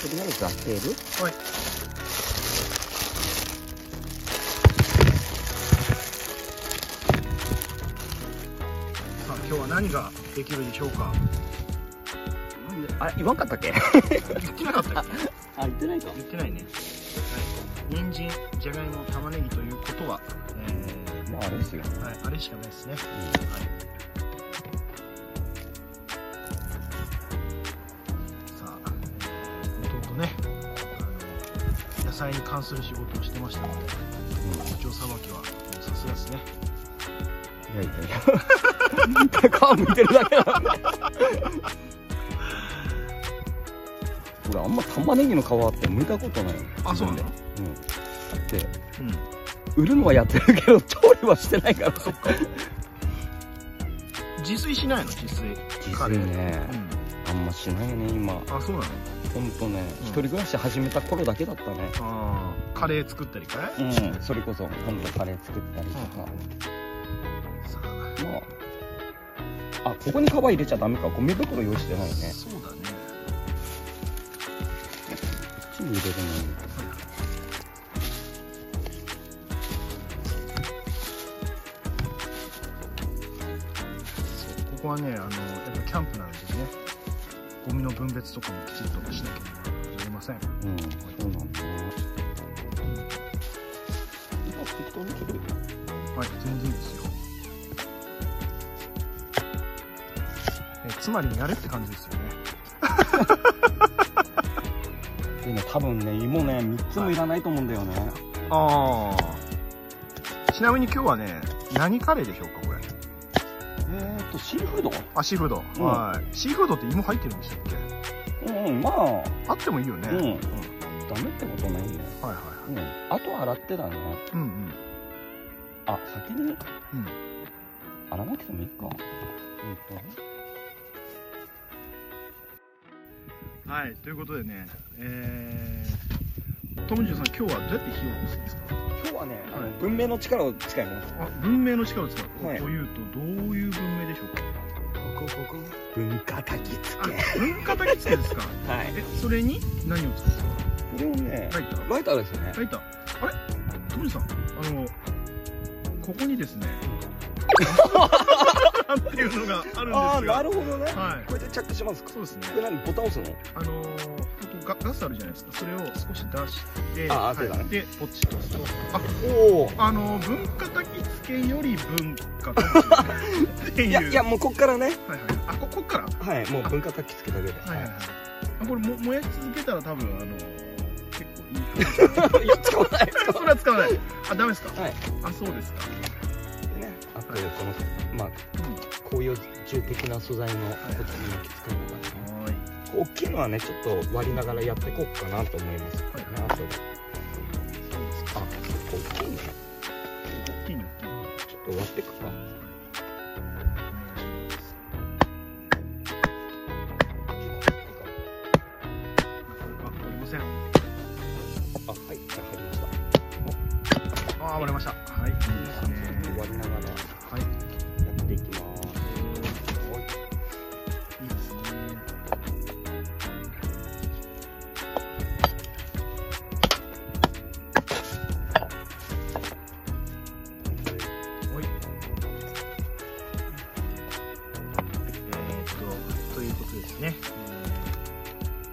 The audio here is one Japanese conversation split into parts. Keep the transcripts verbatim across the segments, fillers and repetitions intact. とりあえず当てる。はい。さあ今日は何ができるでしょうか。あ、言わんかったっけ？言ってなかったっけ？あ、言ってないか。言ってないね。はい、人参、じゃがいも、玉ねぎということは、えー、まああれですよ。はい、あれしかないですね。うん、はい。野菜に関する仕事をしてましたので、包丁さばきはさすがですね。いやいやいや、顔見てるだけなんだ。俺あんま玉ねぎの皮って剥いたことない。あ、そうなんだ。うん。だって、うん、売るのはやってるけど調理はしてないから。そっか。自炊しないの？自炊。自炊ね。あんましないね今。あ、そうなの。ほんとね、一人暮らし始めた頃だけだったね。ああ、カレー作ったりかい？うん、それこそ今度カレー作ったりとか。まあ、あ、ここに皮入れちゃダメか。ゴミ袋用意してないね。そうだね。こっちに入れるのに。ここはね、あの、やっぱキャンプなんですよね。ゴミの分別とかもきちんとしなければなりません。うん、そうなんだ。今適当に切る？はい、全然いいですよ。え、つまりやれって感じですよね。でね、多分ね、芋ね、みっつもいらないと思うんだよね。はい、ああ。ちなみに今日はね、何カレーでしょうか、これ。えっと、シーフード？あ、シーフード。うん、はい。シーフードって芋入ってるんでしたっけ？うん、うん、まあ。あってもいいよね。うん。うん、ダメってことないね。はいはいはい。うん。あと洗ってだね。うんうん。あ、先に。うん。洗わなくてもいいか。うん、はい、ということでね、えー、友次郎さん、今日はどうやって火を起こすんですか？今日はね、あの、文明の力を使います。あ、文明の力を使う。はい、というと、どういう文明でしょうか。ここ、ここ。文化焚き付け。文化焚き付けですか。はい。え、それに、何を使うんですか。これをね、ライター。ライターですね。ライター。あれ、友次さん、あの、ここにですね。っていうのがあるんですが。あ、なるほどね。はい。これで着火しますか。そうですね。これ何、ボタン押すの。あのー。ガ, ガスあるじゃないですか。それを少し出して、でポチッと押すと、あ、おお、あの文化焚き付けより文化焚き付け。いやいや、もうこっからね。はいはい。あ、ここから。はい。もう文化焚き付けだけで。はいはいはい。あ、これも燃やし続けたら多分あの結構いい。いや、使わない。それは使わない。あ、ダメですか。はい。あ、そうですか。でね、あとこのまあ紅葉樹的な素材のこっちに巻き付けるのが。大きいのはね、ちょっと割りながらやっていこうかなと思います。はい、なあ、そうです。あ、大きいね。大きいね。ちょっと割っていくか。割りません。あ、はい、じゃあ、入りました。ああ、割れました。はい、いいですね。ちょっと割りながら。はい。やっていきます。ね、え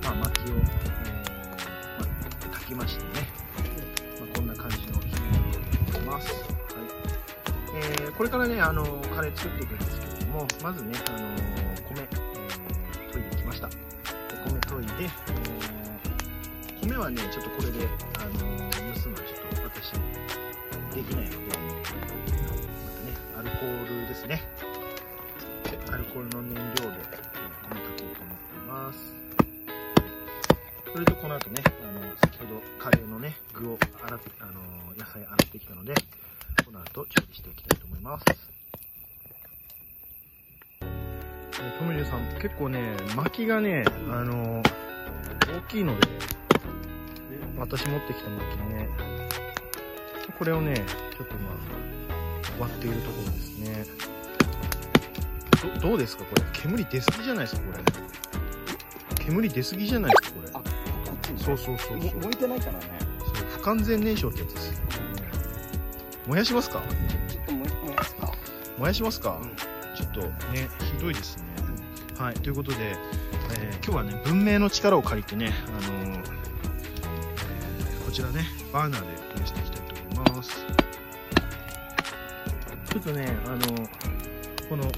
ー、まあ薪を、えーまあ、焚きましてね、まあ、こんな感じの火になっています。はい。えー、これからね、あのー、カレー作っていくんですけれども、まずね、あのー、米、えー、研いできました。米研いで、えー、米はね、ちょっとこれで、あのー、蒸すのはちょっと私できないので、またね、アルコールですね。アルコールの燃料で。それとこの後ね、あの先ほどカレーのね具を洗ってあの野菜洗ってきたので、この後調理していきたいと思います。友次郎さん、結構ね薪がねあの大きいので、私持ってきた薪ね、これをねちょっとまあ割っているところですね。ど, どうですかこれ、煙出過ぎじゃないですかこれ。煙出過ぎじゃないですかこれ。あ、ここそうそうそうそう、燃えてないからね。そう、不完全燃焼ってやつです。燃やしますか、ちょっと燃やすか、燃やしますか、うん、ちょっとね、ひどいですね、うん、はい、ということで、えー、今日はね、文明の力を借りてね、あのーえー、こちらね、バーナーで試していきたいと思います。ちょっとね、あのー、この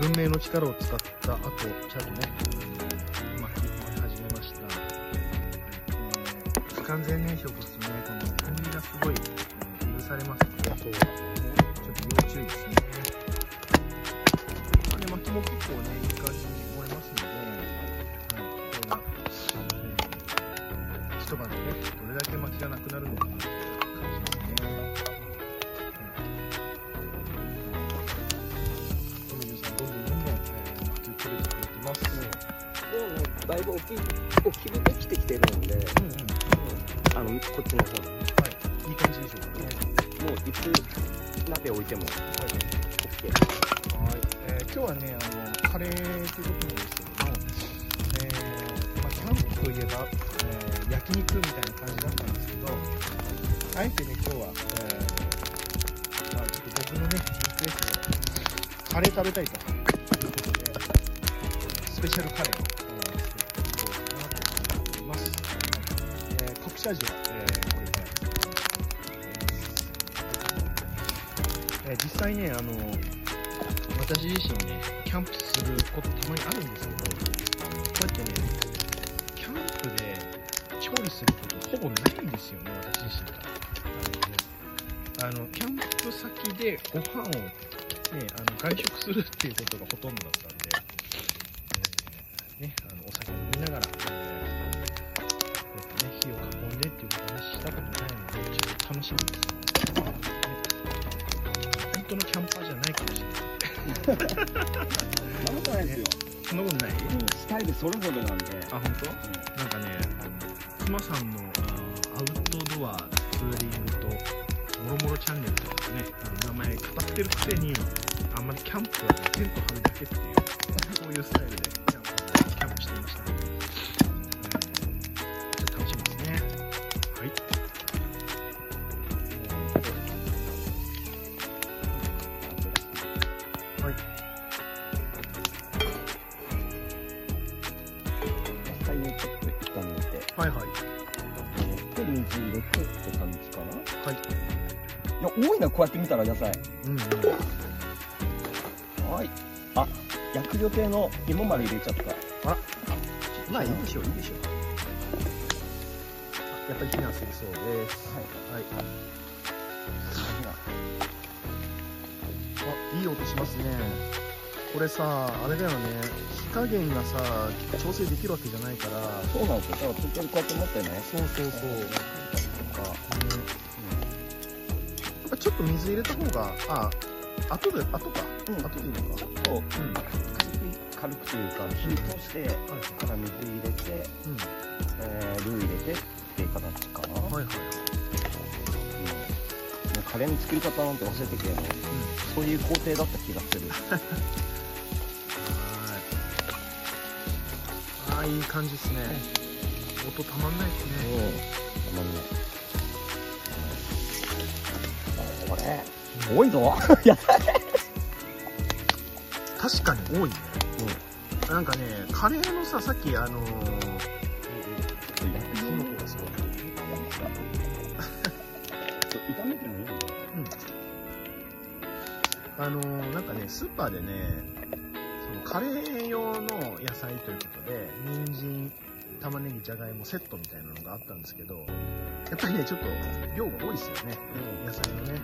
文明の力を使った後、ちゃんとね、まあ、燃え始めました。不完全燃焼ですね、この煙がすごい許されます。あと、ね、ちょっと要注意ですね。これ薪も結構ね、いい感じに燃えますので、はい、こう一晩でね、どれだけ薪がなくなるのか感じますね。だいぶ大きい、大きめに生きてきてるんで、あの、こっちの方に、はい、いい感じでしょうかね。もういつ鍋置いても、はい、えー、今日はね、あの、カレーということなんですけども、えー、まあ、キャンプといえば、えー、焼肉みたいな感じだったんですけど、あえてね、今日は、えー、まあ、ちょっと僕のね、リクエストで、カレー食べたいということで、スペシャルカレーを。えー、これね、実際ね、あの私自身ね、キャンプすることたまにあるんですけど、こうやってね、キャンプで調理することほぼないんですよね、私自身から。あのキャンプ先でご飯を、ね、あの外食するっていうことがほとんどだったんで、えーね、あのお酒飲みながら。楽しみです。本当のキャンパーじゃないかもしれない。そんなことないですよ。そんなことない。スタイルそれぞれなんで。あ、本当？うん、なんかね、くまさんのアウトドアツーリングともろもろチャンネルとかね、名前語ってるくせに、あんまりキャンプはテント張るだけっていう、そういうスタイルでキャンプ、キャンプしていましたね。はいはい。で、水入れてって感じかな。はい。いや、多いな、こうやって見たら野菜。うんうん。はい。あ、薬料系の芋まで入れちゃった。あら。まあ、いいでしょう、いいでしょう。やっぱり避難するそうです。はい。はい。あ、いい音しますね。これさ、あれだよね。火加減がさ、調整できるわけじゃないから。そうなんですよ、だから適当にこうやって持ってね。そうそうそう、なんかちょっと水入れた方が、あ、後で、後か、うん、後でいいのか、ちょっと、うん、軽くというか火通してから水入れて、うん、えー、ルー入れてっていう形かな。はいはい。うん、カレーの作り方なんて忘れてくれない、うん、そういう工程だった気がする。いい感じですね。音たまんないですね。たまんない。これ多いぞ。確かに多いね。なんかね、カレーのさ、さっきあの火の粉がすごい。炒めてもいいんだ。あのなんかね、スーパーでね。カレー用の野菜ということで、人参、玉ねぎ、じゃがいもセットみたいなのがあったんですけど、やっぱりね、ちょっと量が多いですよね、うん、野菜のね。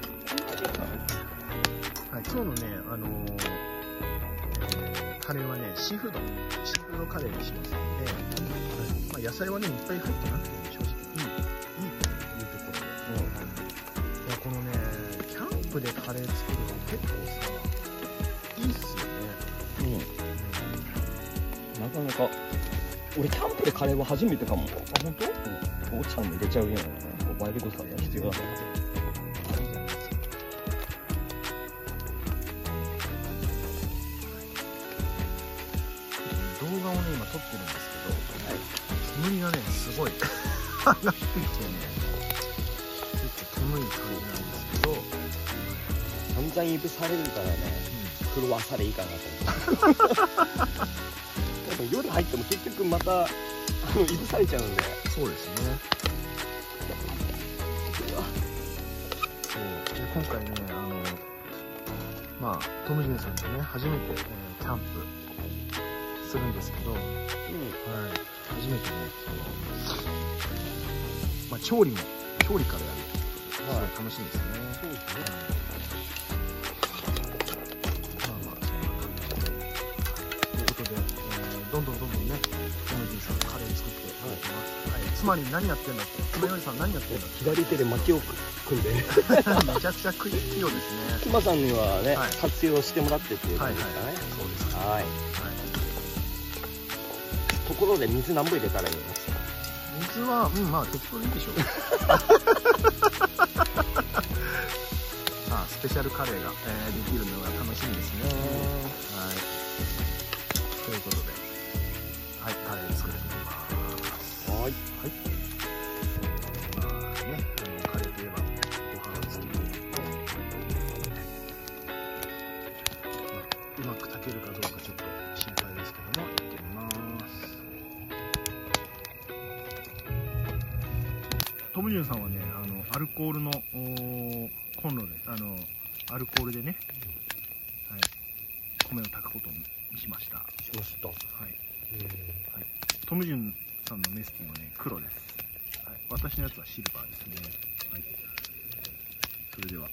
はい、今日のね、あのーえー、カレーはね、シーフード、シーフードカレーにしますので、はい、まあ、野菜はね、いっぱい入ってなくても正直いい、いいというところで、うん、いや、このね、キャンプでカレー作るの結構さ、いいっすよ。なかなか俺キャンプでカレーは初めてかも。あ、本当？お茶も入れちゃうようなバイルゴサが必要だから。動画をね、今撮ってるんですけど、煙がねすごい上がってきてね、ちょっと煙い感じなんですけど、散々いぶされるからね、うん、狂わされいいかなと思って夜入っても結局またあのいぶされちゃうんで。そうですね。そう今回ね、あのまあトム・ジュンさんとね初めて、えー、キャンプするんですけど、うん、はい、初めてねその、まあ、調理も調理からやるとすごい楽しいんですよね。そうですね。まあまあそんな感じでということで、えー、どんどんどんどんねトム・ジュンさんのカレー作っていただきます。はい、つまり何やってんだって、つまようじさん何やってんだって。左手で薪を組んで。めちゃくちゃ器用ですね。きまさんにはね、はい、活用してもらってっていう感じですかね。はいはい、そうです。はい。はい、ところで水何分入れたらいいの？水はうんまあ適当でいいでしょう。あ、スペシャルカレーが、えー、できるのが楽しみですね。はい。ということで、はい、カレー作っていきます。はい。はい。トム・ジュンさんはね、あのアルコールのコンロで、あのアルコールでね、はい、米を炊くことにしました。しました。はい。はい、トム・ジュンさんのメスティンはね、黒です。はい。私のやつはシルバーですね。はい。それでは。